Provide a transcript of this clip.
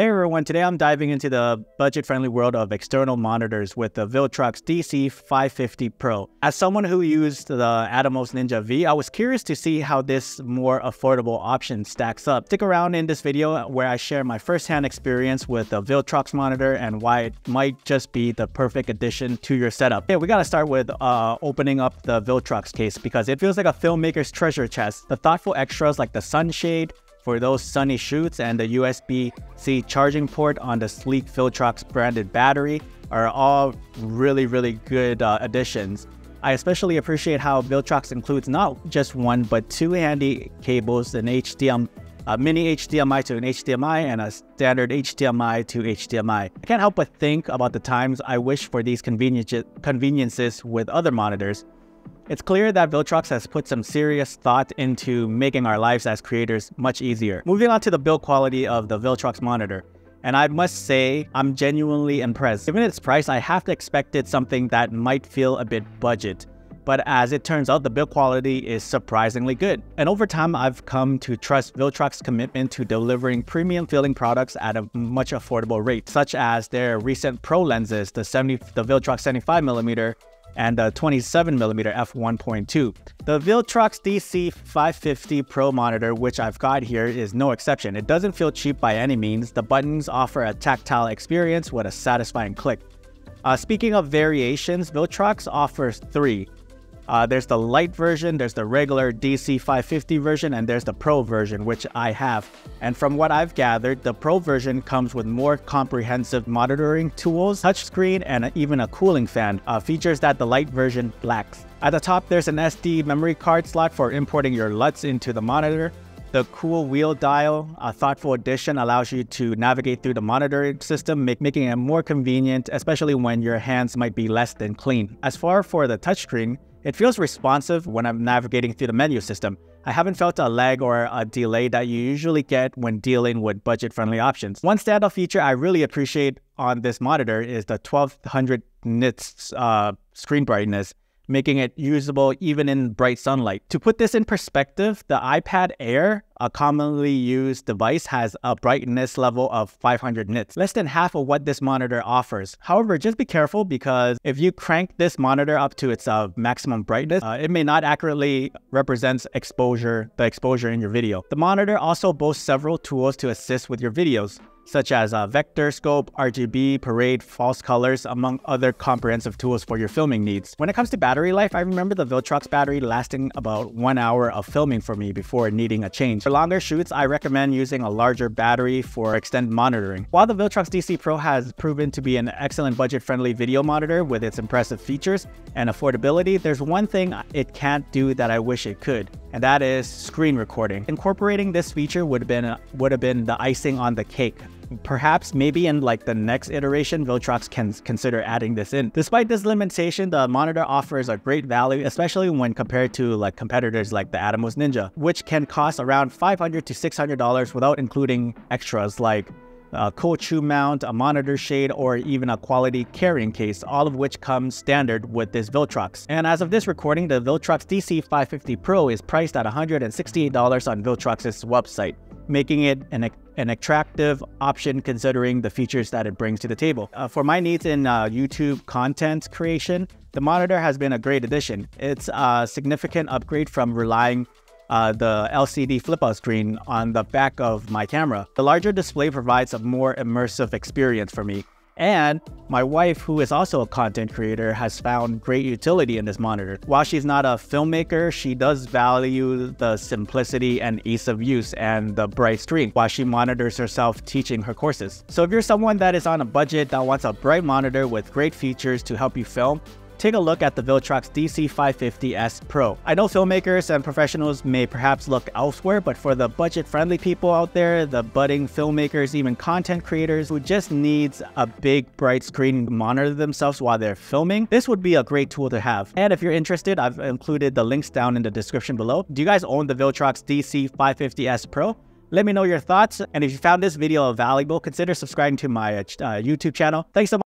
Hey everyone, today I'm diving into the budget-friendly world of external monitors with the Viltrox DC-550 Pro. As someone who used the Atomos Ninja V, I was curious to see how this more affordable option stacks up. Stick around in this video where I share my first-hand experience with the Viltrox monitor and why it might just be the perfect addition to your setup. Okay, we gotta start with opening up the Viltrox case because it feels like a filmmaker's treasure chest. The thoughtful extras like the sunshade, for those sunny shoots, and the USB-C charging port on the sleek Viltrox branded battery are all really good additions. I especially appreciate how Viltrox includes not just one, but two handy cables, a mini HDMI to an HDMI and a standard HDMI to HDMI. I can't help but think about the times I wish for these conveniences with other monitors. It's clear that Viltrox has put some serious thought into making our lives as creators much easier. Moving on to the build quality of the Viltrox monitor, and I must say I'm genuinely impressed. Given its price, I half expected something that might feel a bit budget, but as it turns out, the build quality is surprisingly good. And over time, I've come to trust Viltrox's commitment to delivering premium-feeling products at a much affordable rate, such as their recent Pro lenses, the Viltrox 75mm, and the 27mm f1.2. The Viltrox DC-550 Pro monitor, which I've got here, is no exception. It doesn't feel cheap by any means. The buttons offer a tactile experience with a satisfying click. Speaking of variations, Viltrox offers three. There's the light version, there's the regular DC-550 version, and there's the Pro version, which I have. And from what I've gathered, the Pro version comes with more comprehensive monitoring tools, touchscreen, and even a cooling fan, features that the light version lacks. At the top, there's an SD memory card slot for importing your LUTs into the monitor. The cool wheel dial, a thoughtful addition, allows you to navigate through the monitoring system, making it more convenient, especially when your hands might be less than clean. As far for the touchscreen, it feels responsive when I'm navigating through the menu system. I haven't felt a lag or a delay that you usually get when dealing with budget-friendly options. One standout feature I really appreciate on this monitor is the 1200 nits screen brightness, making it usable even in bright sunlight. To put this in perspective, the iPad Air, a commonly used device, has a brightness level of 500 nits, less than half of what this monitor offers. However, just be careful because if you crank this monitor up to its maximum brightness, it may not accurately represent the exposure in your video. The monitor also boasts several tools to assist with your videos, such as vector, scope, RGB, parade, false colors, among other comprehensive tools for your filming needs. When it comes to battery life, I remember the Viltrox battery lasting about 1 hour of filming for me before needing a change. For longer shoots, I recommend using a larger battery for extended monitoring. While the Viltrox DC Pro has proven to be an excellent budget-friendly video monitor with its impressive features and affordability, there's one thing it can't do that I wish it could, and that is screen recording. Incorporating this feature would have been the icing on the cake. Perhaps maybe in like the next iteration, Viltrox can consider adding this in. Despite this limitation, the monitor offers a great value, especially when compared to like competitors like the Atomos Ninja, which can cost around $500 to $600 without including extras like a cool chew mount, a monitor shade, or even a quality carrying case, all of which comes standard with this Viltrox. And as of this recording, the Viltrox DC-550 Pro is priced at $168 on Viltrox's website, making it an attractive option considering the features that it brings to the table. For my needs in YouTube content creation, the monitor has been a great addition. It's a significant upgrade from relying the LCD flip-out screen on the back of my camera. The larger display provides a more immersive experience for me, and my wife, who is also a content creator, has found great utility in this monitor. While she's not a filmmaker, she does value the simplicity and ease of use and the bright screen while she monitors herself teaching her courses. So if you're someone that is on a budget that wants a bright monitor with great features to help you film, take a look at the Viltrox DC-550S Pro. I know filmmakers and professionals may perhaps look elsewhere, but for the budget-friendly people out there, the budding filmmakers, even content creators who just needs a big, bright screen to monitor themselves while they're filming, this would be a great tool to have. And if you're interested, I've included the links down in the description below. Do you guys own the Viltrox DC-550S Pro? Let me know your thoughts, and if you found this video valuable, consider subscribing to my YouTube channel. Thanks so much.